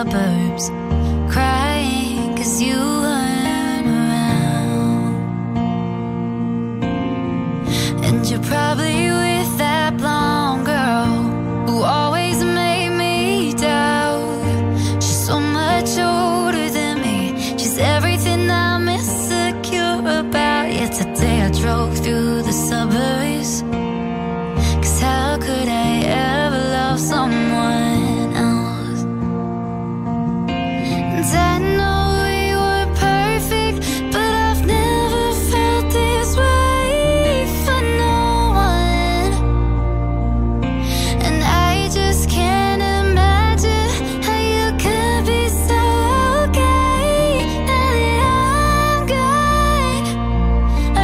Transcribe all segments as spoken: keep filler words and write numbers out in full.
suburbs, crying 'cause you weren't around. And you're probably with that blonde girl who always made me doubt. She's so much older than me, she's everything I'm insecure about. Yet today I drove through the suburbs, 'cause how could I ever love someone? I know we were perfect, but I've never felt this way for no one. And I just can't imagine how you could be so okay now that I'm gone.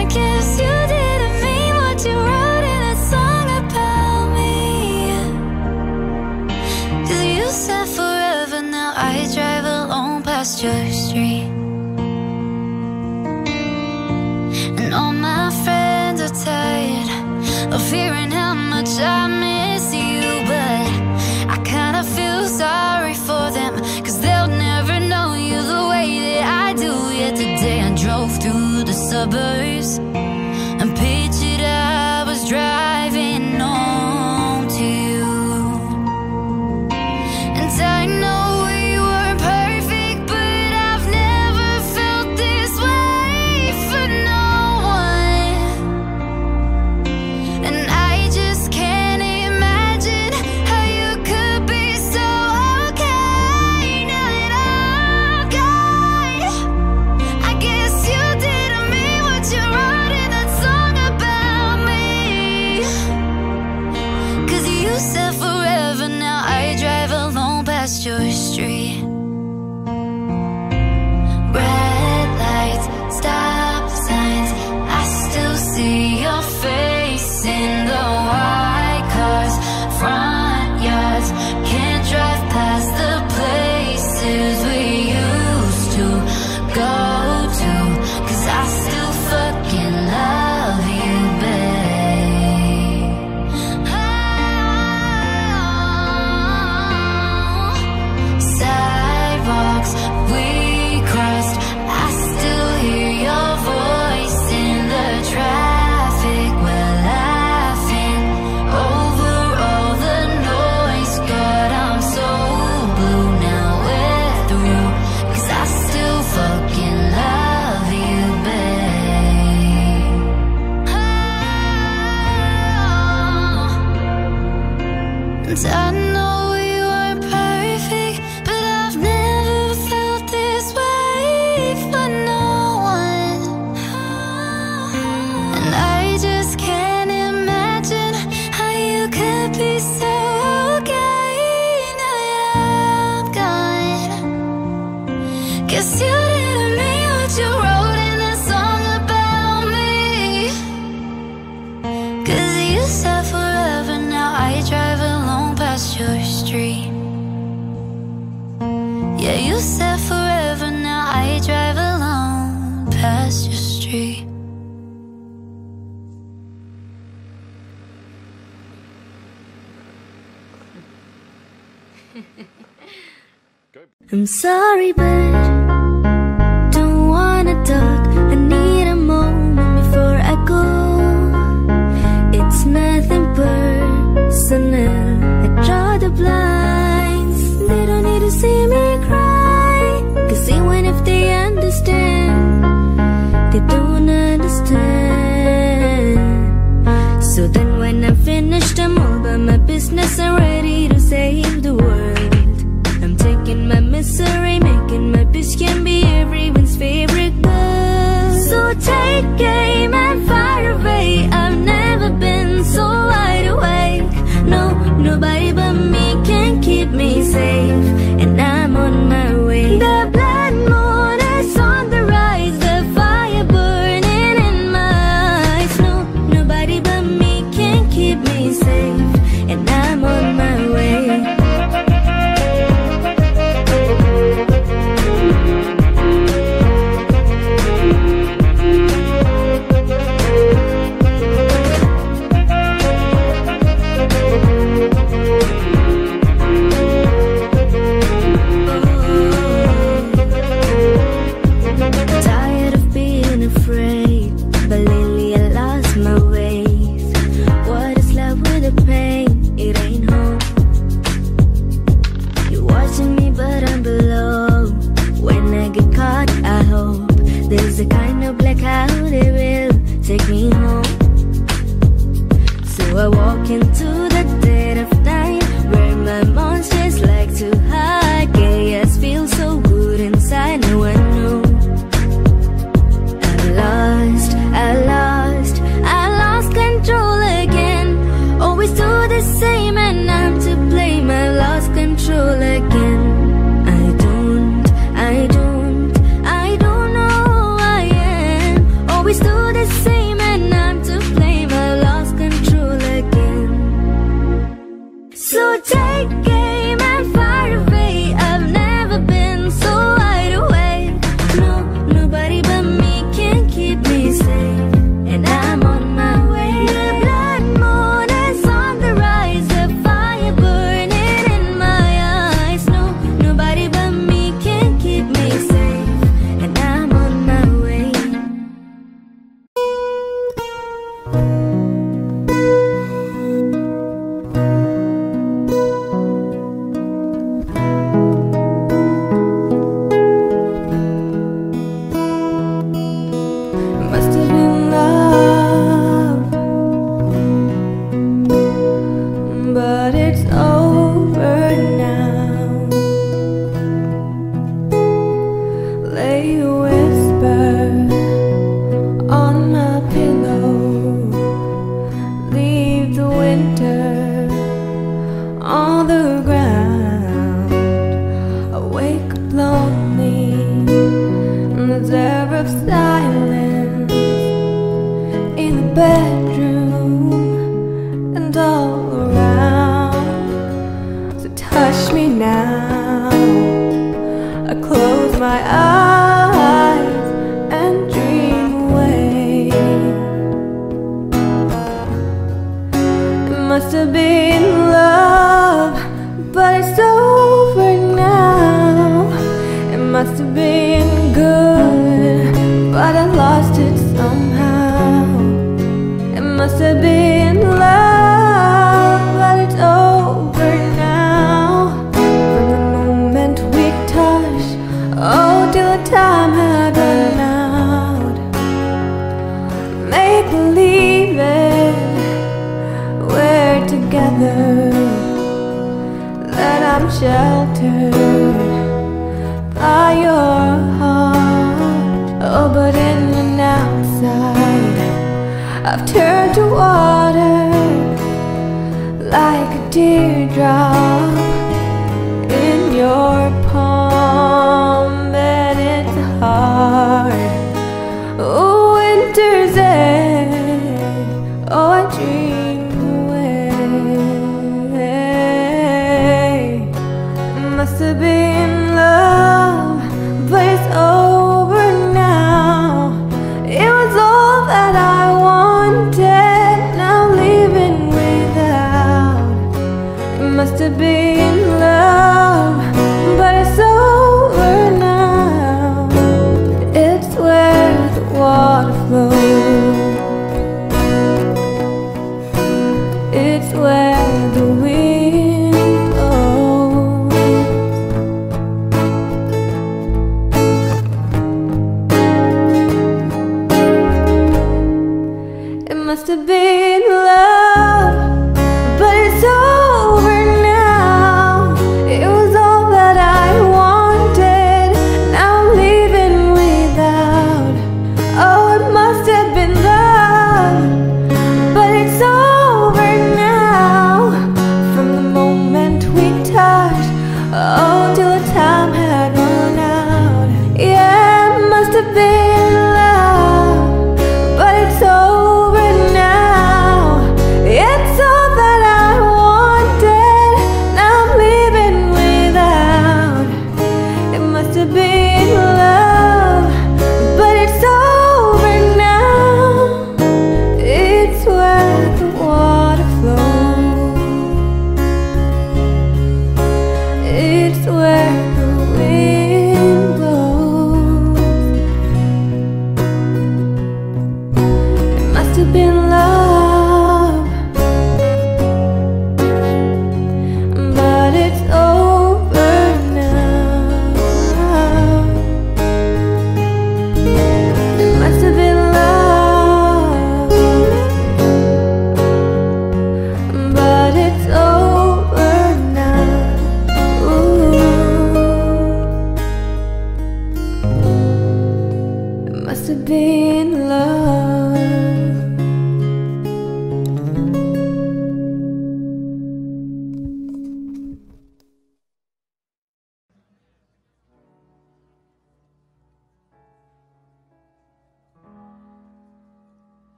I guess you didn't mean what you wrote in that song about me, 'cause you said forever, now I drive alone past your street, and all my friends are tired of hearing how much I miss you. But I kinda feel sorry for them, 'cause they'll never know you the way that I do. Yet today I drove through the suburbs and pictured I was driving home to you. And I know your street. Red lights, stop signs, I still see your face in the white cars, front yards. Can't drive past the places we used to go to, 'cause I still fucking love you, babe. We crossed, I still hear your voice in the traffic. We're laughing over all the noise. God, I'm so blue now we're through, 'cause I still fucking love you, babe. Oh. And I know we weren't perfect, but I've never guess you didn't mean what you wrote in that song about me, 'cause you said forever, now I drive alone past your street. Yeah, you said forever, now I drive alone past your street. I'm sorry, but misery, making my business.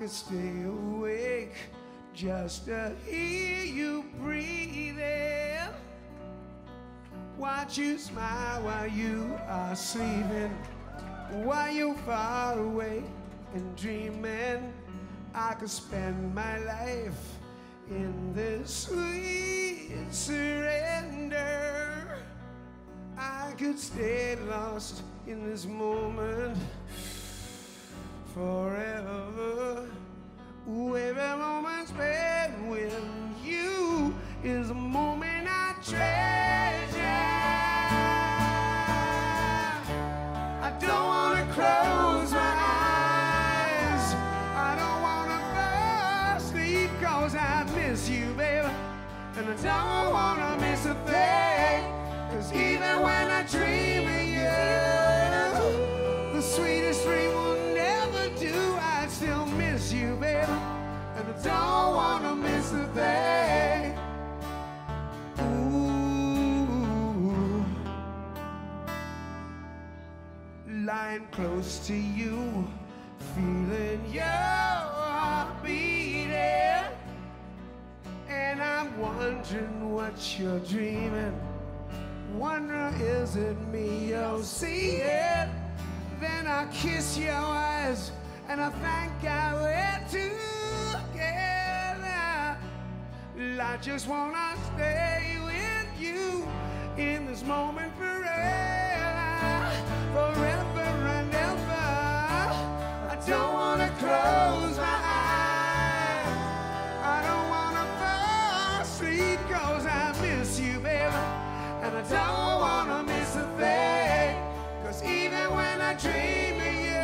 could stay awake just to hear you breathing. Watch you smile while you are sleeping, while you're far away and dreaming. I could spend my life in this sweet surrender. I could stay lost in this moment forever. Ooh, every moment spent with you is a moment I treasure. I don't want to close my eyes. I don't want to fall asleep, cause I miss you, baby. And I don't want to miss a thing, cause even when I dream of you, the sweetest dream will you, baby, and I don't want to miss a thing. Ooh. Lying close to you, feeling your heart beating, and I'm wondering what you're dreaming. Wonder is it me you're seeing? Then I kiss your eyes, and I thank God we're together. I just wanna stay with you in this moment forever, forever and ever. I don't wanna close my eyes. I don't wanna fall asleep, cause I miss you, baby. And I don't wanna miss a thing, cause even when I dream of you,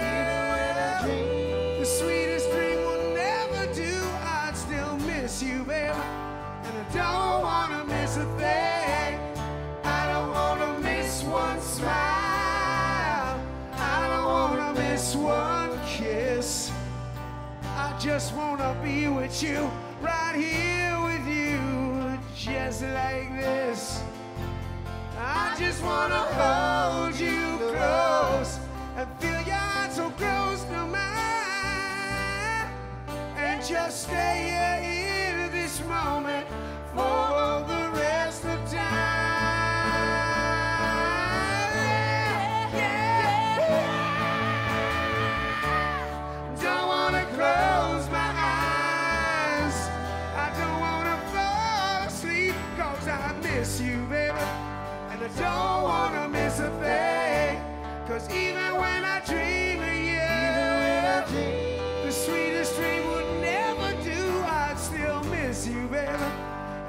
the sweetest dream will never do. I'd still miss you, baby, and I don't wanna miss a thing. I don't wanna miss one smile. I don't wanna miss one kiss. I just wanna be with you, right here with you, just like this. I just wanna hold you close and feel your heart so close to mine, and just stay here in this moment for the rest of time. Yeah. Don't wanna close my eyes. I don't wanna fall asleep, cause I miss you, baby, and I don't wanna miss a thing. Cause even when I dream of you, I dream, the sweetest dream would never do. I'd still miss you, baby,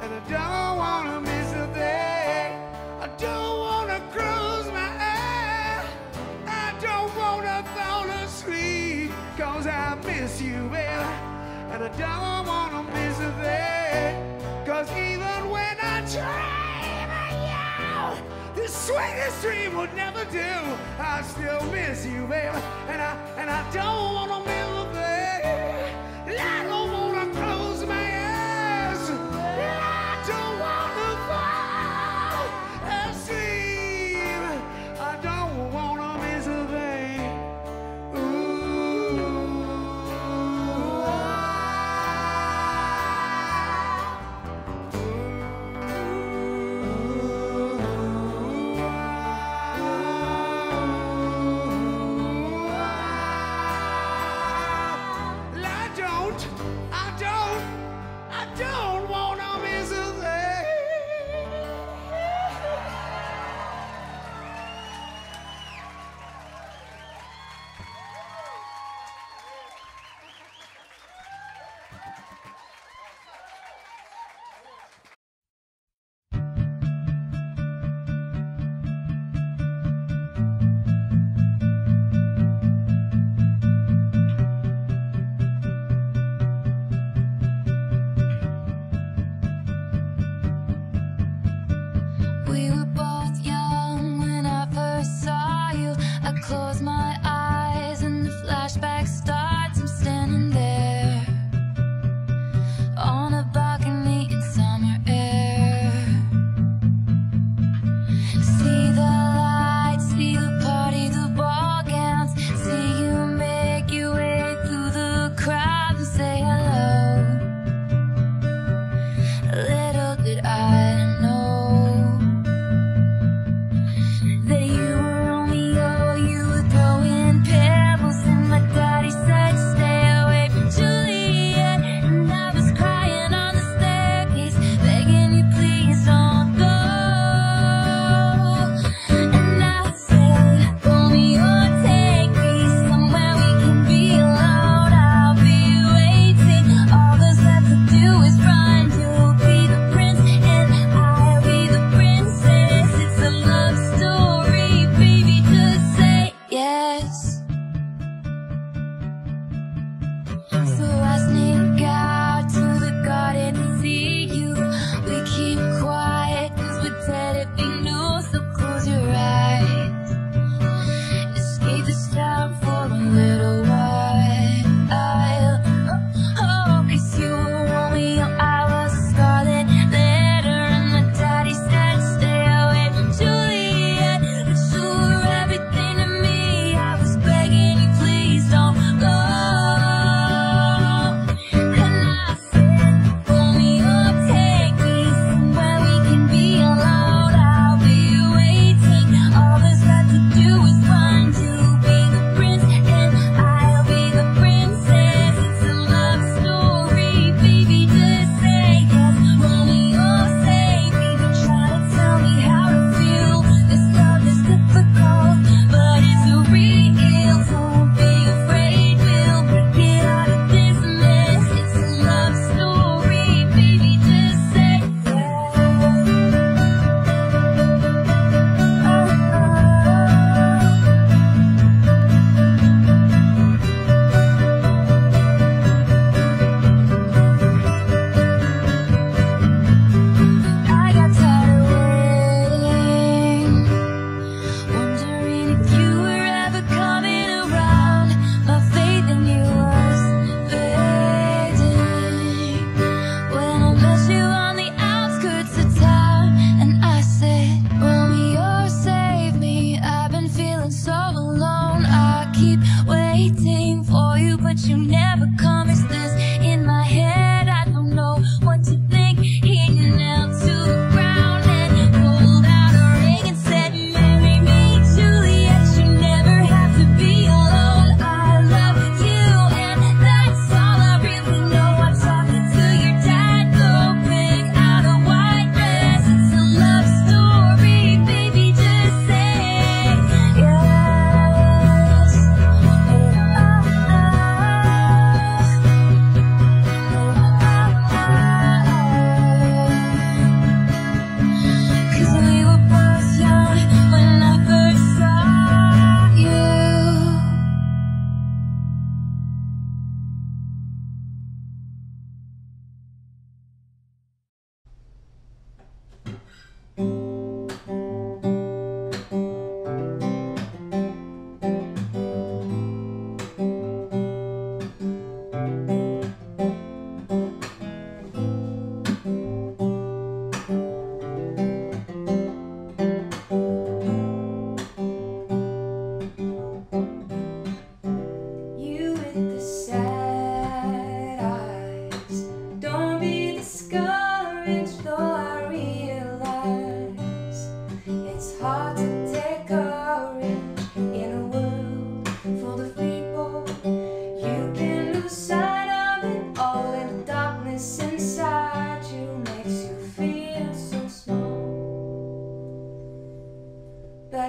and I don't wanna miss a thing. I don't wanna close my eyes. I don't wanna fall asleep, cause I miss you, baby, and I don't wanna miss a thing. Cause even when I dream of you, the sweetest dream would never do. I still miss you, baby, and I and I don't wanna miss a thing. I don't wanna close my eyes. I don't wanna fall asleep. I don't wanna miss a thing. Ooh, I, I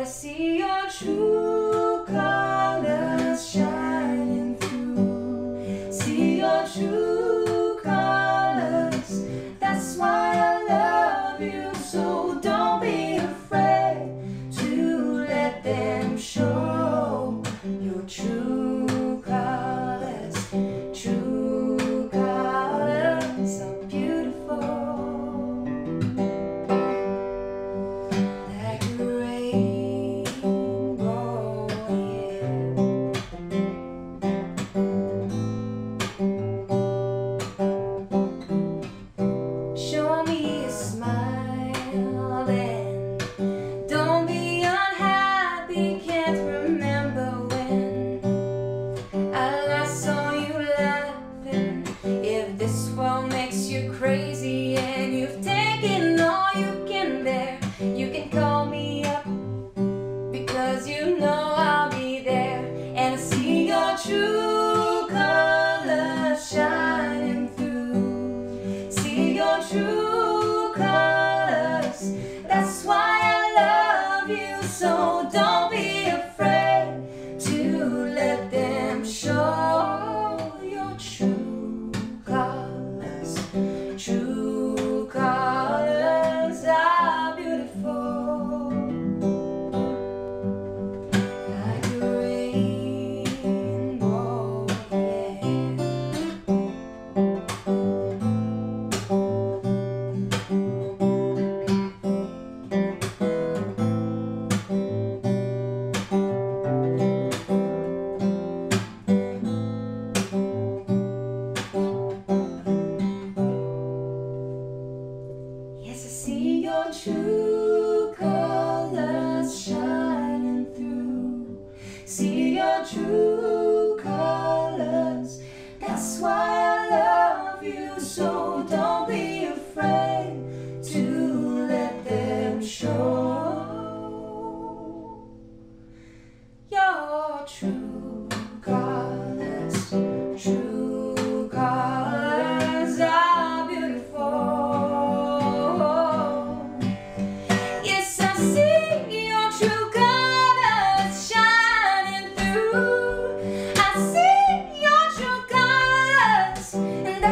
I see your true colors shining through. See your true colors. That's why I love you. So don't be afraid to let them show your true colors. True colors are beautiful, like a rainbow. Crazy, and you've taken all you can bear. You can call me up because you know I'll be there. And I see your true colors shining through. See your true colors. That's why I love you. So don't be afraid to let them show your true colors. True colors are beautiful, like a rainbow, yeah. Yes, I see your true colors shining through. See your true colors. That's why I love you. So don't be afraid to let them show your true colors. True colors are beautiful. Let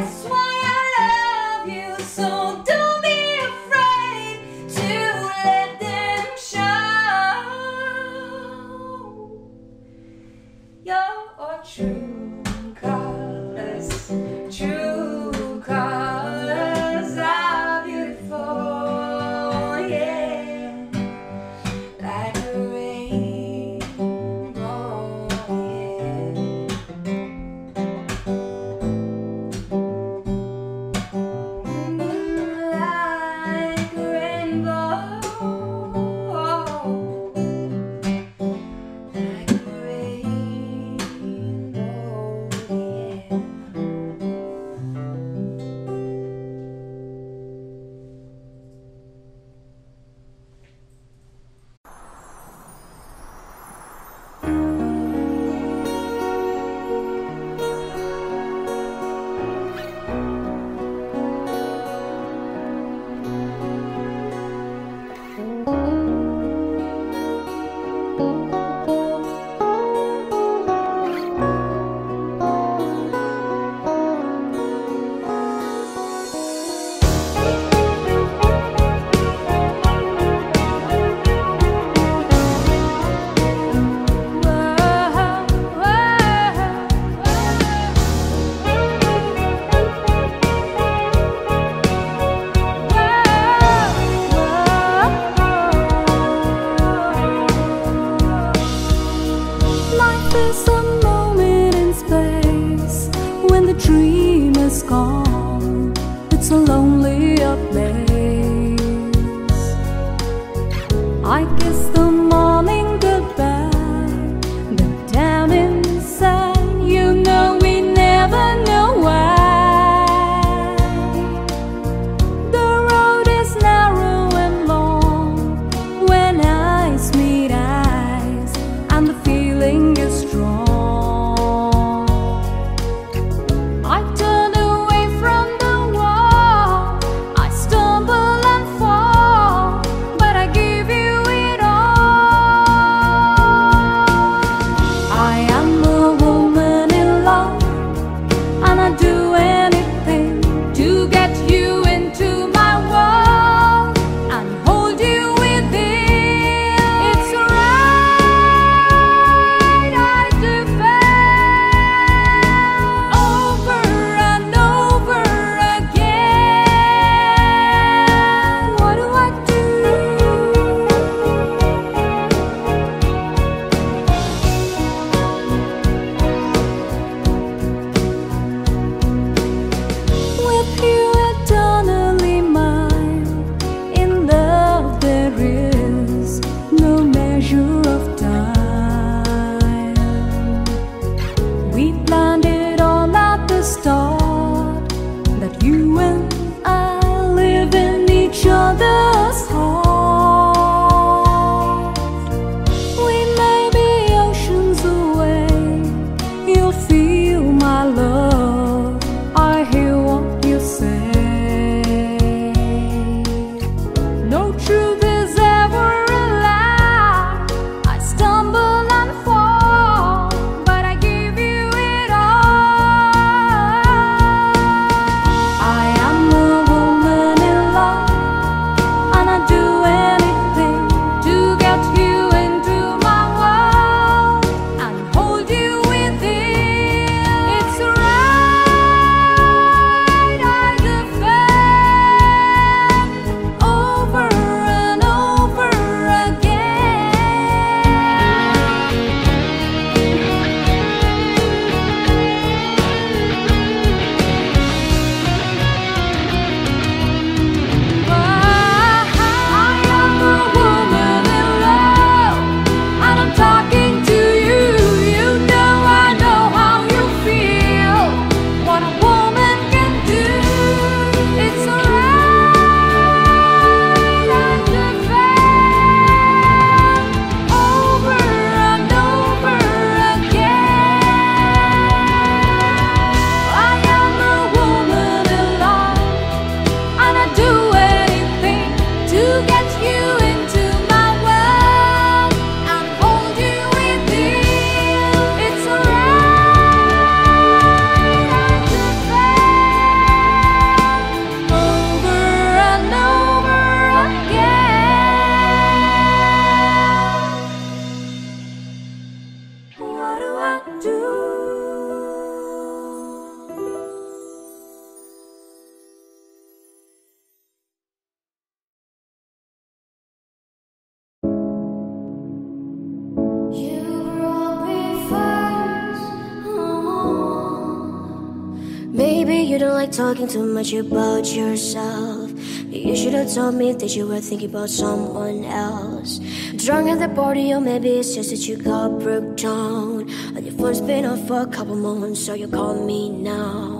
don't like talking too much about yourself. You should have told me that you were thinking about someone else. Drunk at the party, or maybe it's just that you got broke down, and your phone's been off for a couple moments, so you call me now.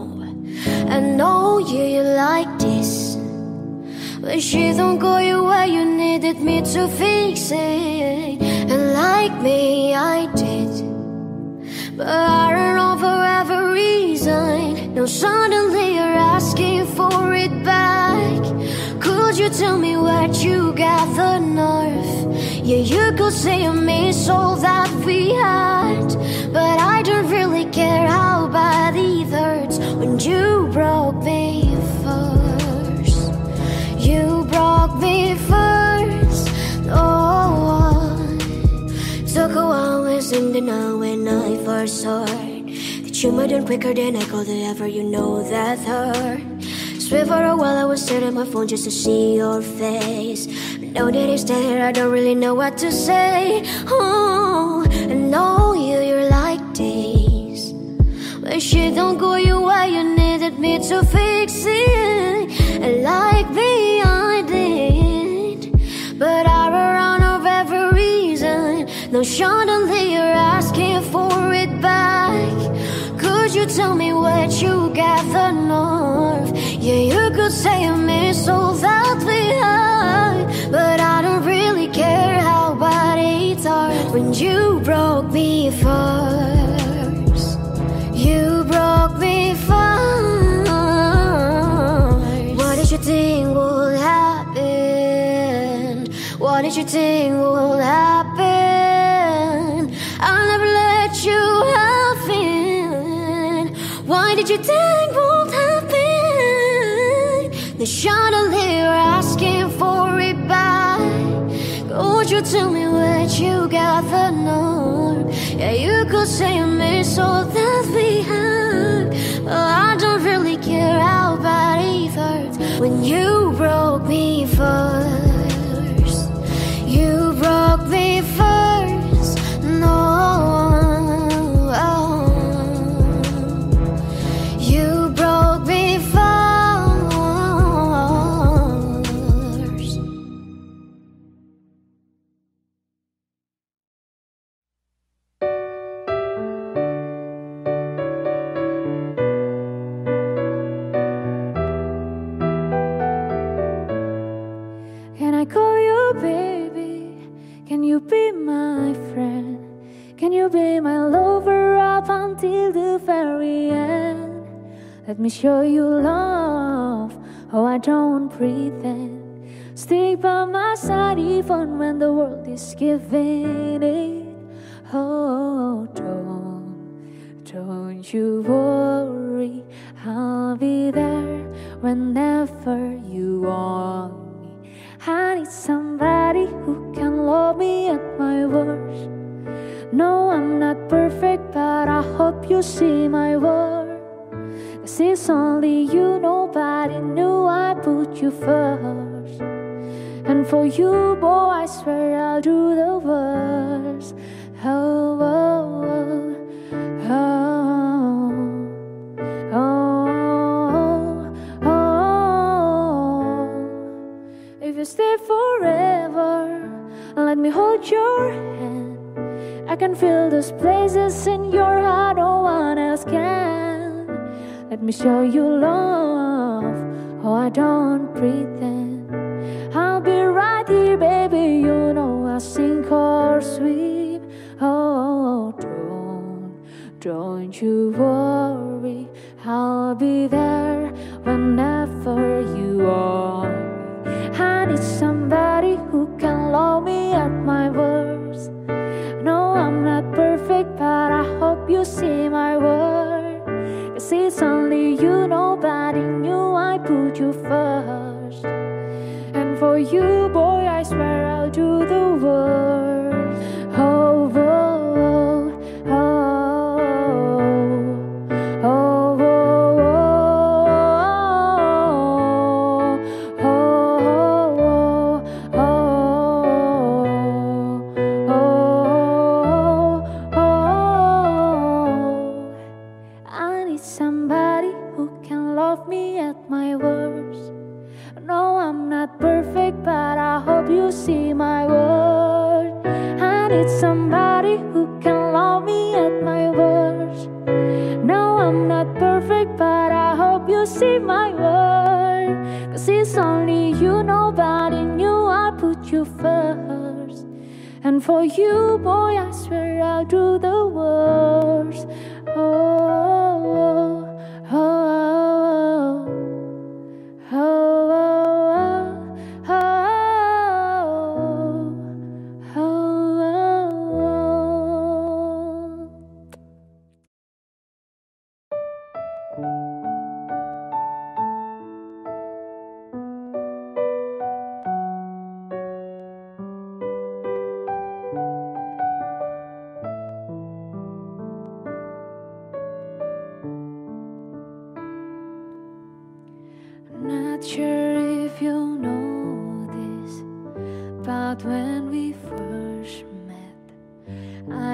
I know you, you like this, but shit don't go your way. You needed me to fix it, and like me, I did, but I don't know for every reason. Now suddenly you're asking for it back. Could you tell me what you got the nerve? Yeah, you could say I miss all that we had, but I don't really care how bad it hurts. When you broke me first, you broke me first. Oh, took a while listening to know when I first heard that you might done quicker than I could ever. You know that hurt. Swear for a while I was staring at my phone just to see your face. Now that it's there, I don't really know what to say. Oh, I know you, you're like this, but shit don't go your way. You needed me to fix it, and like me, I did, but I ran out of every reason. Now suddenly you're asking for it back. Could you tell me what you got the nerve? Yeah, you could say I miss all that we had, but I don't really care how bad it hurt. When you broke me first, you broke me first. What did you think would happen? What did you think would happen? I'll never let you have it. Why did you think would happen? Now suddenly you're asking for it back. Could you tell me what you got the nerve? Yeah, you could say I miss all that we had, but I don't really care how bad it hurts. When you broke me first, you broke me first. No, oh, you broke me first. Let me show you love, oh I don't pretend. Stick by my side even when the world is giving it. Oh, don't, don't you worry, I'll be there whenever you want me. I need somebody who can love me at my worst. No, I'm not perfect, but I hope you see my worth. Since only you, nobody knew I put you first. And for you, boy, I swear I'll do the worst. Oh, oh, oh, oh, oh, oh, oh. If you stay forever, let me hold your hand. I can feel those places in your heart no one else can. Let me show you love, oh I don't pretend. I'll be right here, baby, you know I'll sink or swim. Oh, don't, don't you worry, I'll be there whenever you are. I need somebody who can love me at my worst. No, I'm not perfect, but I hope you see my worth. Cause it's only you, nobody knew I put you first. And for you, boy, I swear I'll do the worst. Oh, oh, oh, oh, oh, oh, oh, oh, oh, oh, oh, oh, oh, oh. Somebody who can love see my word. I need somebody who can love me at my worst. No, I'm not perfect, but I hope you see my word. Cause it's only you, nobody knew I put you first. And for you, boy, I swear I'll do the worst. Oh, oh, oh, oh, oh, oh, oh. Tonight.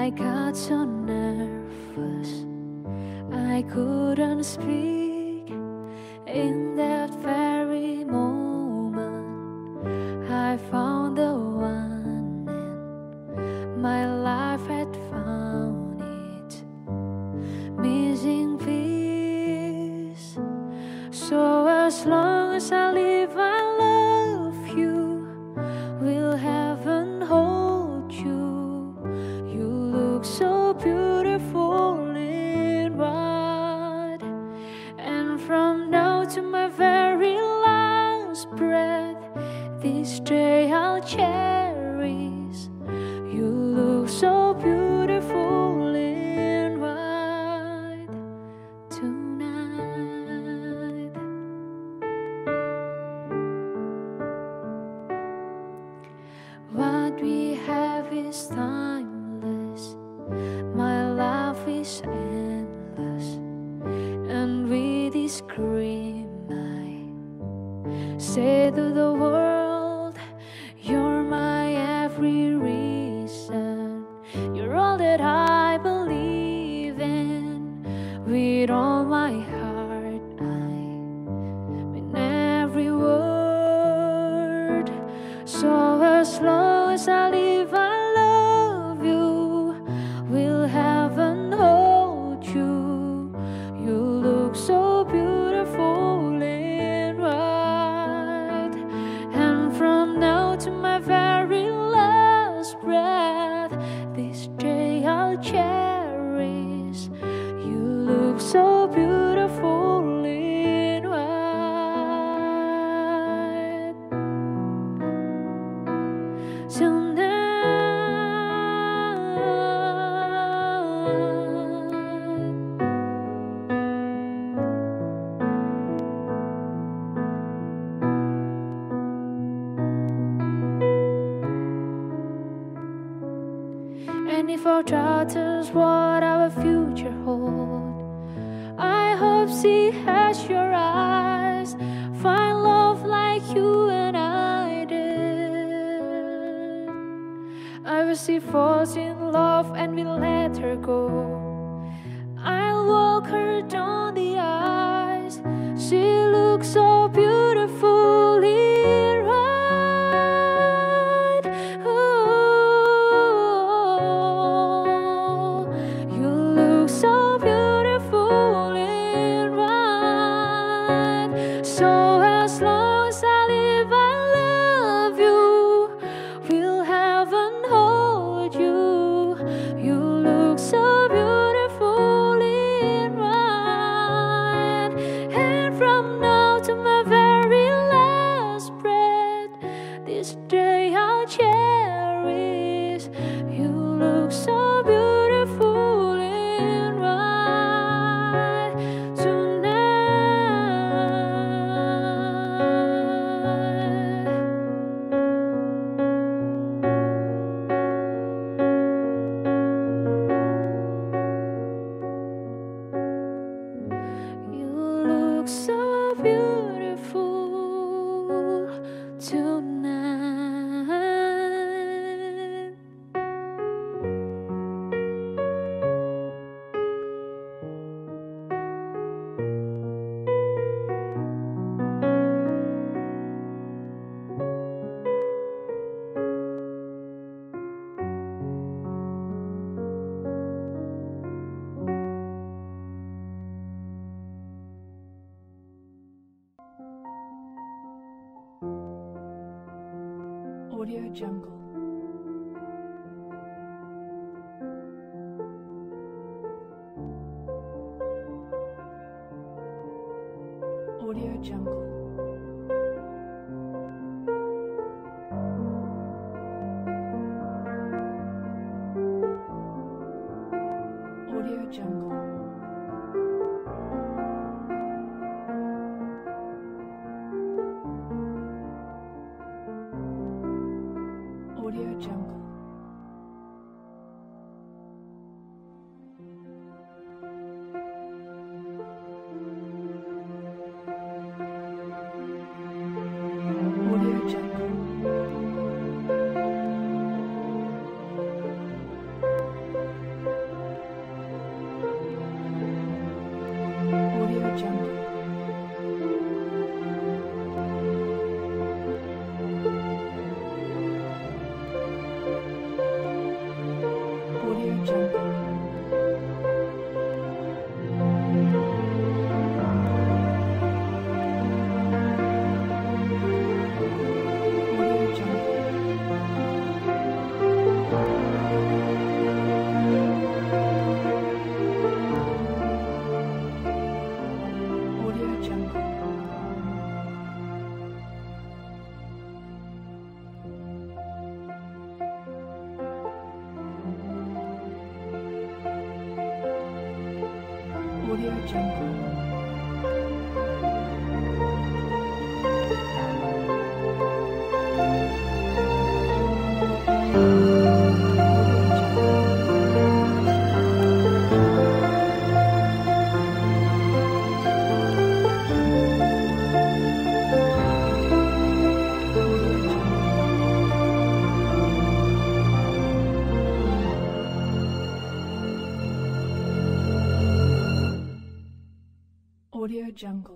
Audio Jungle. Audio Jungle. Audio Jungle. Audio Jungle. Audio Jungle. Audio Jungle. Jungle. Audio Jungle.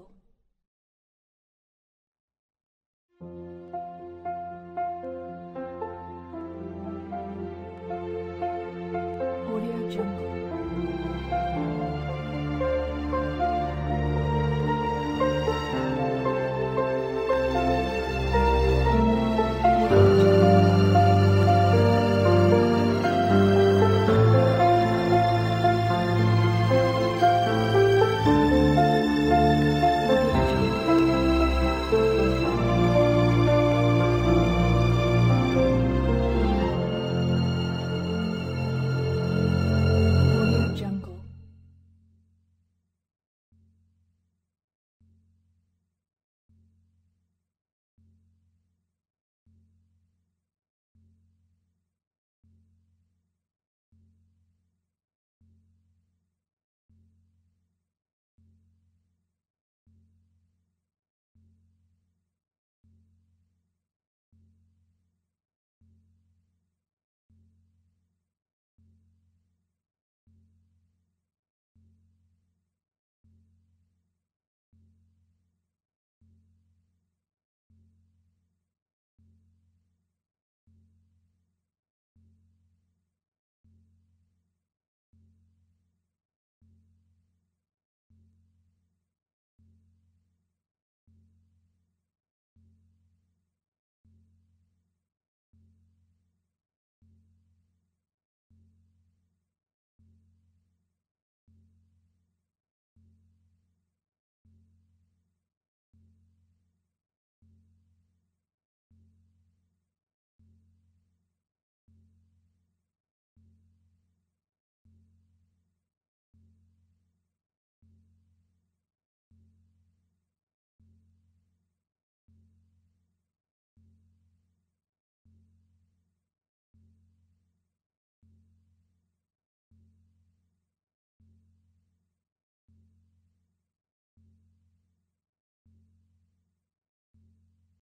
Audio Jungle. Audio Jungle.